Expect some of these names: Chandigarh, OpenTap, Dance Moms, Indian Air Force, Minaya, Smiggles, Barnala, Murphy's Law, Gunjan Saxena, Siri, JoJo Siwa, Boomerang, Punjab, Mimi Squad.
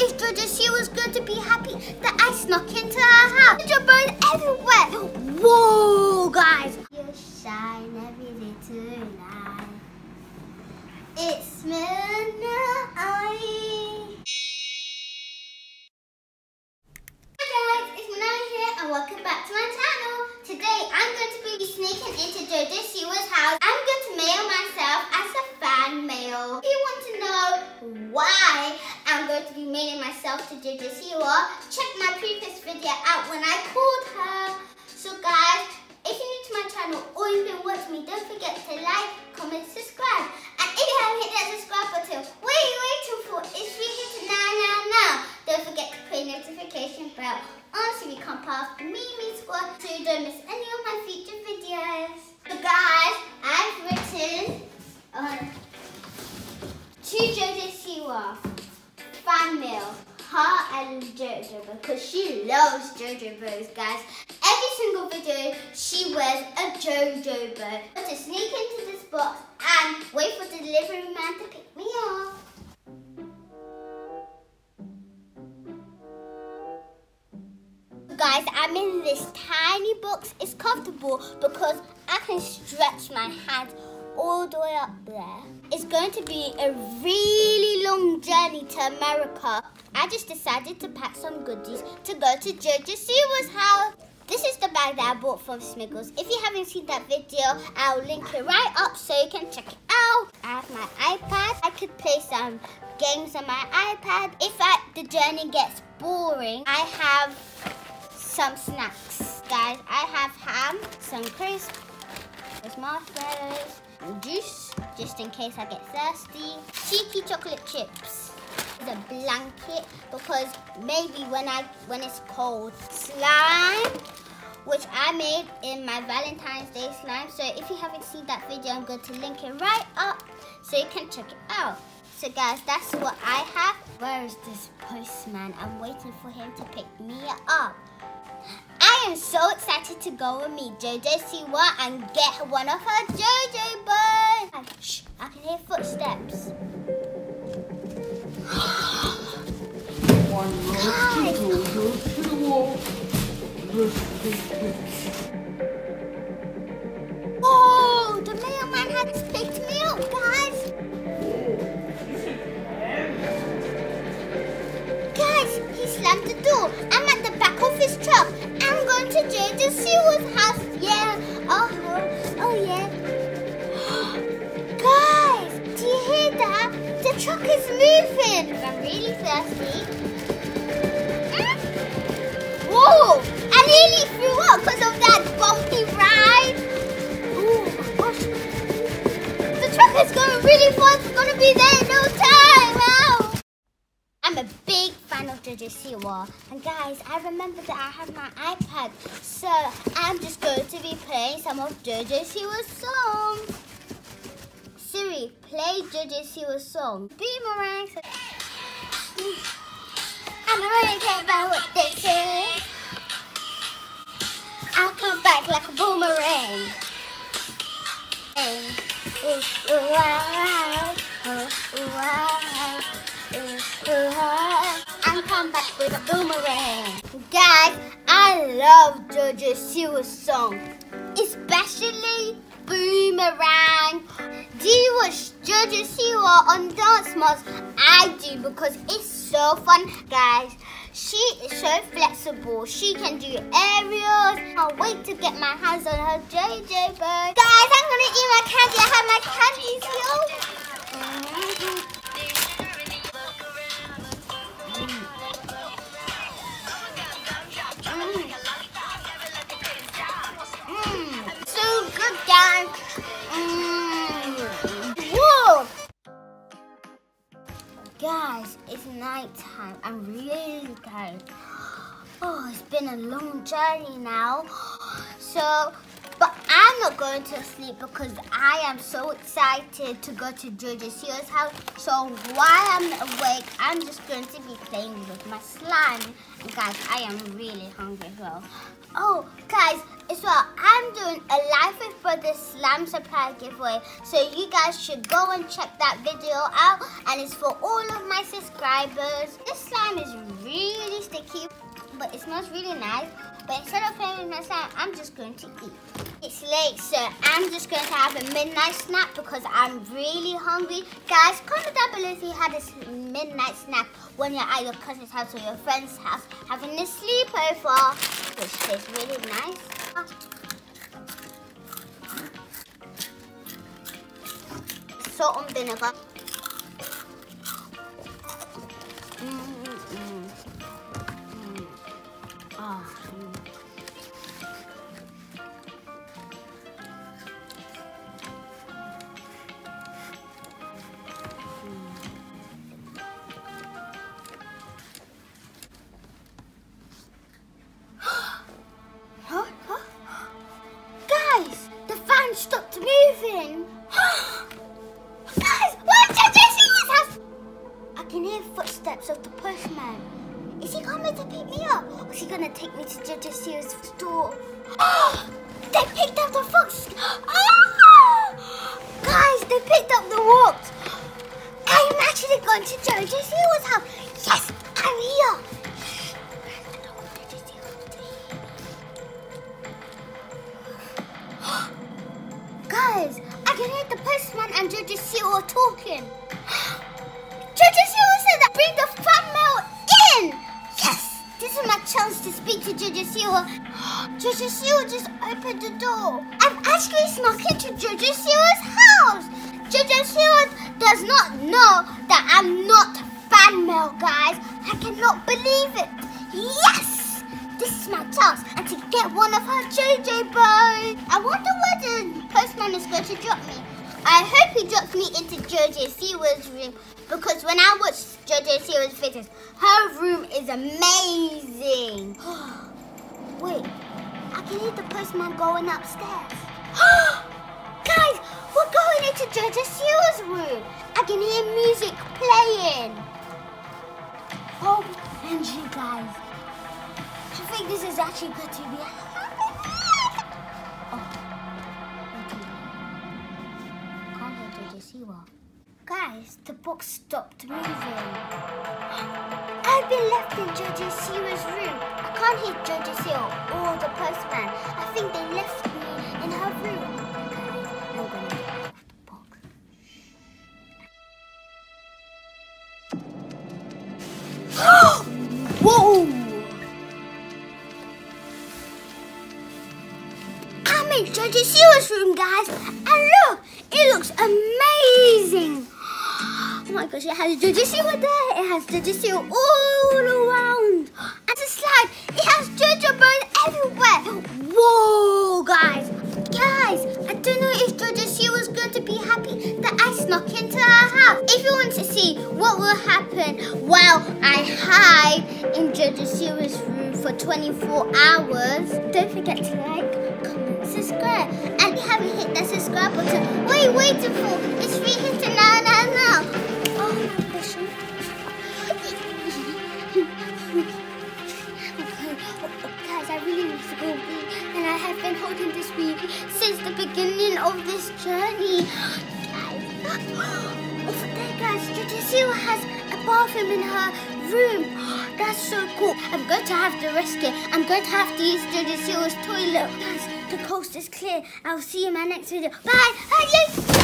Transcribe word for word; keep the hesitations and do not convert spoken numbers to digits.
if JoJo Siwa was going to be happy that I snuck into her house. JoJo burn everywhere. Whoa, guys. You shine every little light. It's Minaya. Hi guys, it's Minaya here and welcome back to my channel. Today I'm going to be sneaking into JoJo Siwa's house. I'm going to mail myself as a fan mail. If you want to know why I'm going to be mailing myself to JoJo Siwa, check my previous video out when I called her. So guys, if you're new to my channel or you've been watching me, don't forget to like, comment, subscribe. And if you haven't hit that subscribe button, what are you waiting for? It's reaching to now, now, now. Don't forget to click notification bell on so you can pass the Mimi Squad so you don't miss any of my future videos. So guys, I've written uh, to JoJo Siwa, fan mail, her and JoJo, because she loves JoJo Bros, guys. Every single video, she wears a JoJo bow. But to sneak into this box and wait for the delivery man to pick me up. Guys, I'm in this tiny box. It's comfortable because I can stretch my hand all the way up there. It's going to be a really long journey to America. I just decided to pack some goodies to go to JoJo Siwa's house. This is the bag that I bought from Smiggles. If you haven't seen that video, I'll link it right up so you can check it out. I have my iPad. I could play some games on my iPad. If I, the journey gets boring, I have some snacks. Guys, I have ham, some crisps, some marshmallows, and juice, just in case I get thirsty. Cheeky chocolate chips. A blanket because maybe when I when it's cold. Slime, which I made in my Valentine's Day slime. So if you haven't seen that video, I'm going to link it right up so you can check it out. So guys, that's what I have. Where is this postman? I'm waiting for him to pick me up. I am so excited to go and meet JoJo Siwa and get one of her JoJo buns. Shh, I can hear footsteps. Oh, the mailman had picked me up, guys. Guys, he slammed the door. I'm at the back of his truck. I'm going to JoJo Siwa's house. Yeah. Oh no. Oh yeah. Guys, do you hear that? The truck is moving. I'm really thirsty. Oh, I nearly threw up because of that bumpy ride. Oh my gosh. The truck is going really fast. It's going to be there in no time. Ow. I'm a big fan of JoJo Siwa. And guys, I remember that I have my iPad. So I'm just going to be playing some of JoJo Siwa's songs. Siri, play JoJo Siwa's song. Boomerang. I don't really care about what they say. I'll come back like a boomerang. I'll come back with a boomerang. Guys, I love JoJo Siwa's song, especially Boomerang. Do you watch JoJo Siwa on Dance Moms? I do because it's so fun, guys. She is so flexible. She can do aerials. Can't wait to get my hands on her JoJo bird. Guys, I'm gonna eat my candy. I have my candy still. Mm. Mm. Mm. So good, guys. Guys, it's night time. I'm really tired. Oh, it's been a long journey now. So, but I'm not going to sleep because I am so excited to go to JoJo Siwa's house. So while I'm awake, I I'm just going to be playing with my slime. And guys, I am really hungry as well. Oh, guys, as well, I'm doing a live with Brother slime surprise giveaway. So you guys should go and check that video out. And it's for all of my subscribers. This slime is really sticky, but it smells really nice. But instead of playing with my slime, I'm just going to eat. It's late, so I'm just going to have a midnight snack because I'm really hungry. Guys, comment down below if you had a midnight snack when you're at your cousin's house or your friend's house having a sleepover, which tastes really nice. Salt and vinegar. Mm-mm-mm. Mm. Oh. Stopped moving. Guys, where's JoJo Siwa's house? I can hear footsteps of the postman. Is he coming to pick me up? Or is he gonna take me to JoJo Siwa's store? They picked up the fox. Oh! Guys, they picked up the wolves. I'm actually going to JoJo Siwa's house. Yes, I'm here. I can hear the postman and JoJo Siwa talking. JoJo Siwa said that bring the fan mail in. Yes, this is my chance to speak to JoJo Siwa. JoJo Siwa just opened the door. I've actually snuck into JoJo Siwa's house. JoJo Siwa does not know that I'm not fan mail, guys. I cannot believe it. Yes, this is my chance and to get one of her JoJo bows. I wonder whether postman is going to drop me. I hope he drops me into JoJo Siwa's room because when I watch JoJo Siwa's videos, her room is amazing. Wait, I can hear the postman going upstairs. Guys, we're going into JoJo Siwa's room. I can hear music playing. Oh, and you guys, I think this is actually good to be out. Guys, the box stopped moving. I've been left in JoJo Siwa's room. I can't hear JoJo Siwa or the postman. I think they left me in her room. Guys, I'm gonna get out of the box. Whoa! I'm in JoJo Siwa's room, guys, and look, it looks amazing. Oh my gosh, it has JoJo Siwa there, it has JoJo Siwa all around. And the slide, it has JoJo birds everywhere. Whoa, guys. Guys, I don't know if JoJo Siwa's going to be happy that I snuck into her house. If you want to see what will happen while I hide in JoJo Siwa's room for twenty-four hours, don't forget to like, comment, subscribe. And if you haven't hit that subscribe button, what are you waiting for? It's free hitting now, now, now. And I have been holding this week since the beginning of this journey. Over there, guys, JoJo Siwa has a bathroom in her room. That's so cool. I'm going to have to risk it. I'm going to have to use JoJo Siwa's toilet. Guys, the coast is clear. I'll see you in my next video. Bye. Adios.